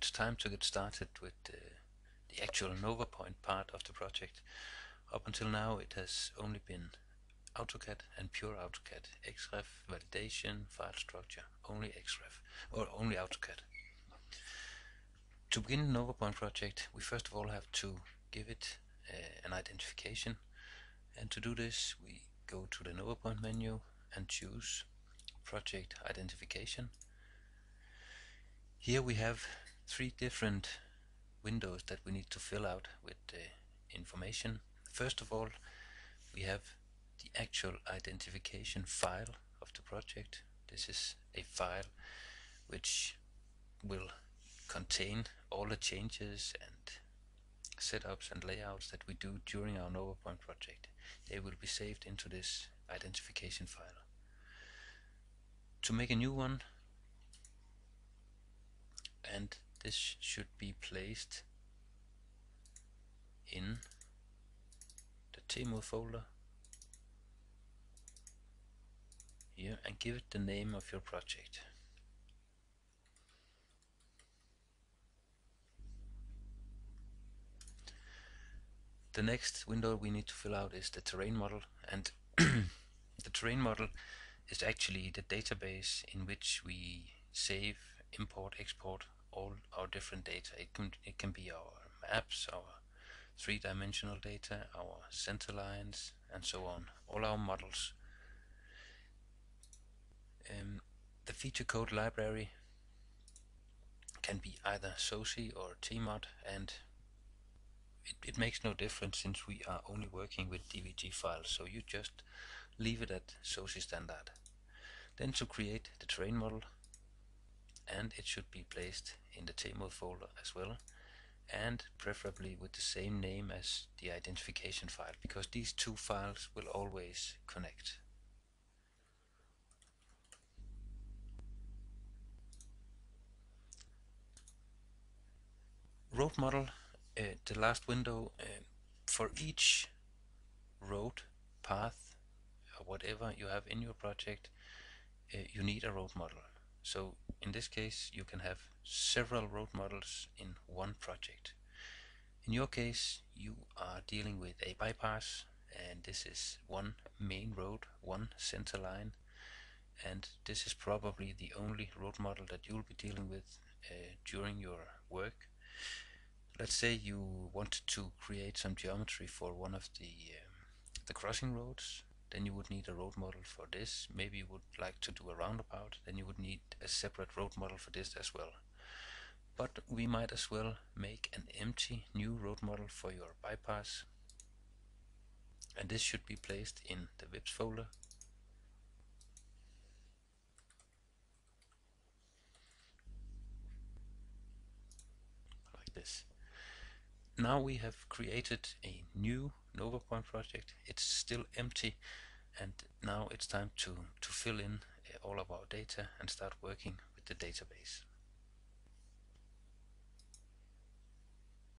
it's time to get started with the actual Novapoint part of the project. Up until now it has only been AutoCAD and pure AutoCAD, XREF, validation, file structure, only XREF, or only AutoCAD. To begin the Novapoint project, we first of all have to give it an identification, and to do this we go to the Novapoint menu and choose Project Identification. Here we have three different windows that we need to fill out with information. First of all, we have the actual identification file of the project. This is a file which will contain all the changes and setups and layouts that we do during our Novapoint project. They will be saved into this identification file. To make a new one, and this should be placed in the Temu folder here, and give it the name of your project. The next window we need to fill out is the terrain model, and the terrain model is actually the database in which we save, import, export all our different data. It can be our maps, our three-dimensional data, our center lines, and so on, all our models. The feature code library can be either SOCI or TMOD, and it makes no difference since we are only working with DVG files, so you just leave it at SOCI standard. Then to create the terrain model, and it should be placed in the Temu folder as well, and preferably with the same name as the identification file, because these two files will always connect. Road model, the last window. For each road, path, or whatever you have in your project, you need a road model. So in this case you can have several road models in one project. In your case you are dealing with a bypass, and this is one main road, one center line, and this is probably the only road model that you'll be dealing with during your work. Let's say you wanted to create some geometry for one of the crossing roads. Then you would need a road model for this. Maybe you would like to do a roundabout, then you would need a separate road model for this as well. But we might as well make an empty new road model for your bypass, and this should be placed in the WIPS folder. Like this. Now we have created a new Novapoint project. It's still empty, and now it's time to fill in all of our data and start working with the database.